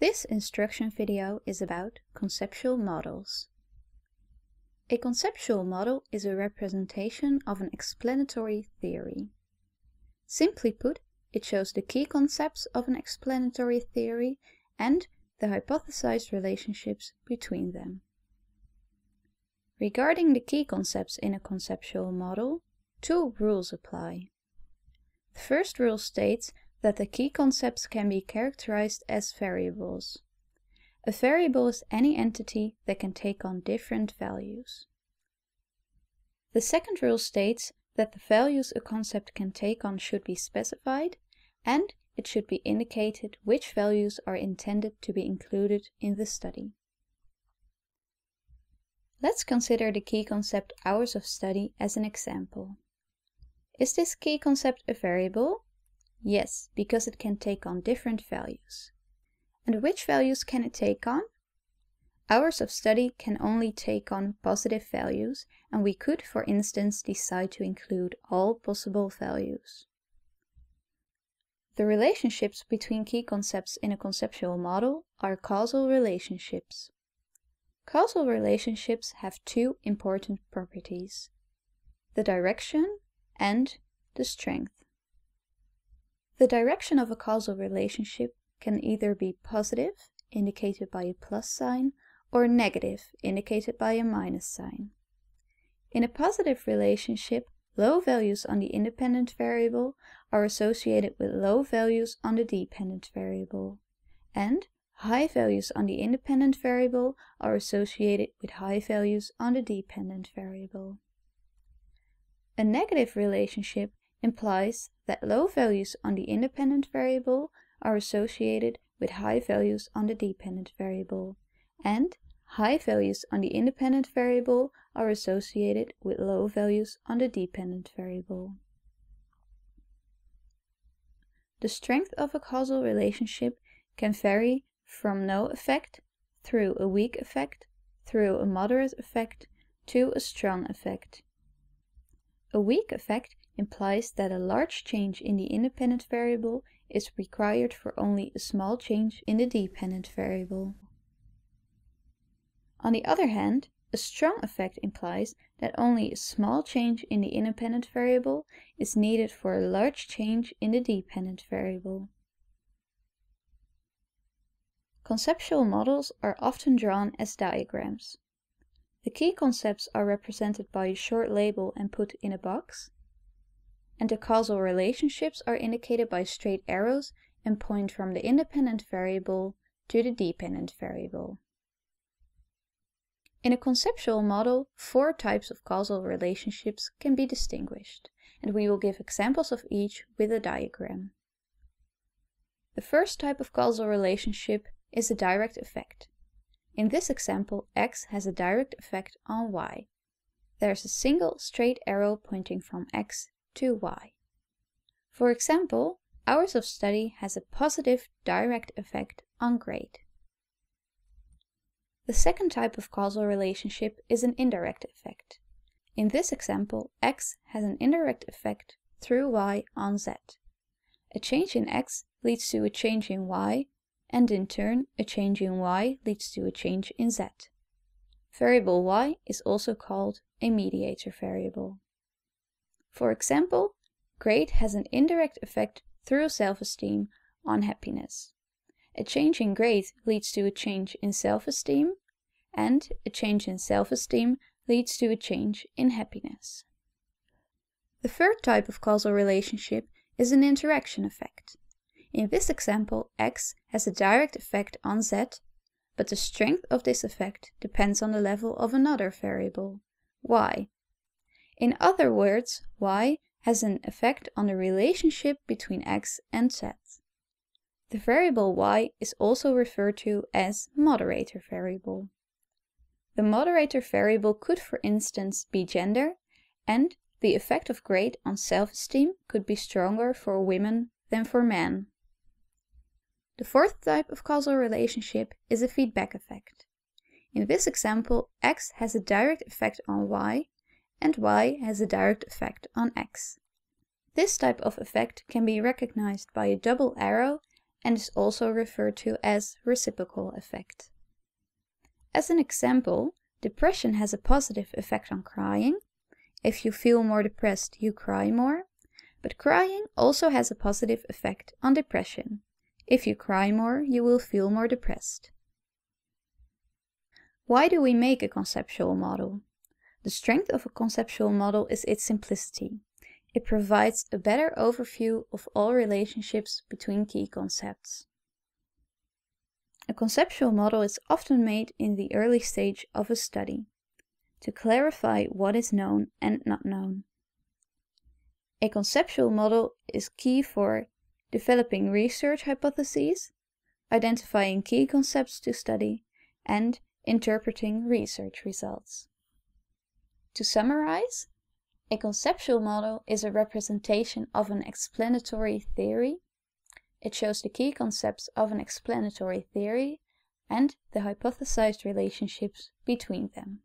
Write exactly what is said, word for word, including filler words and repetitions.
This instruction video is about conceptual models. A conceptual model is a representation of an explanatory theory. Simply put, it shows the key concepts of an explanatory theory and the hypothesized relationships between them. Regarding the key concepts in a conceptual model, two rules apply. The first rule states that the key concepts can be characterized as variables. A variable is any entity that can take on different values. The second rule states that the values a concept can take on should be specified, and it should be indicated which values are intended to be included in the study. Let's consider the key concept hours of study as an example. Is this key concept a variable? Yes, because it can take on different values. And which values can it take on? Hours of study can only take on positive values, and we could, for instance, decide to include all possible values. The relationships between key concepts in a conceptual model are causal relationships. Causal relationships have two important properties: the direction and the strength. The direction of a causal relationship can either be positive, indicated by a plus sign, or negative, indicated by a minus sign. In a positive relationship, low values on the independent variable are associated with low values on the dependent variable, and high values on the independent variable are associated with high values on the dependent variable. A negative relationship implies that low values on the independent variable are associated with high values on the dependent variable, and high values on the independent variable are associated with low values on the dependent variable. The strength of a causal relationship can vary from no effect, through a weak effect, through a moderate effect, to a strong effect. A weak effect implies that a large change in the independent variable is required for only a small change in the dependent variable. On the other hand, a strong effect implies that only a small change in the independent variable is needed for a large change in the dependent variable. Conceptual models are often drawn as diagrams. The key concepts are represented by a short label and put in a box, and the causal relationships are indicated by straight arrows and point from the independent variable to the dependent variable. In a conceptual model, four types of causal relationships can be distinguished, and we will give examples of each with a diagram. The first type of causal relationship is a direct effect. In this example, X has a direct effect on Y. There is a single straight arrow pointing from X to Y. For example, hours of study has a positive direct effect on grade. The second type of causal relationship is an indirect effect. In this example, X has an indirect effect through Y on Z. A change in X leads to a change in Y, and in turn, a change in Y leads to a change in Z. Variable Y is also called a mediator variable. For example, grade has an indirect effect through self-esteem on happiness. A change in grade leads to a change in self-esteem, and a change in self-esteem leads to a change in happiness. The third type of causal relationship is an interaction effect. In this example, X has a direct effect on Z, but the strength of this effect depends on the level of another variable, Y. In other words, Y has an effect on the relationship between X and Z. The variable Y is also referred to as moderator variable. The moderator variable could, for instance, be gender, and the effect of grade on self-esteem could be stronger for women than for men. The fourth type of causal relationship is a feedback effect. In this example, X has a direct effect on Y, and Y has a direct effect on X. This type of effect can be recognized by a double arrow and is also referred to as reciprocal effect. As an example, depression has a positive effect on crying. If you feel more depressed, you cry more. But crying also has a positive effect on depression. If you cry more, you will feel more depressed. Why do we make a conceptual model? The strength of a conceptual model is its simplicity. It provides a better overview of all relationships between key concepts. A conceptual model is often made in the early stage of a study to clarify what is known and not known. A conceptual model is key for developing research hypotheses, identifying key concepts to study, and interpreting research results. To summarize, a conceptual model is a representation of an explanatory theory. It shows the key concepts of an explanatory theory and the hypothesized relationships between them.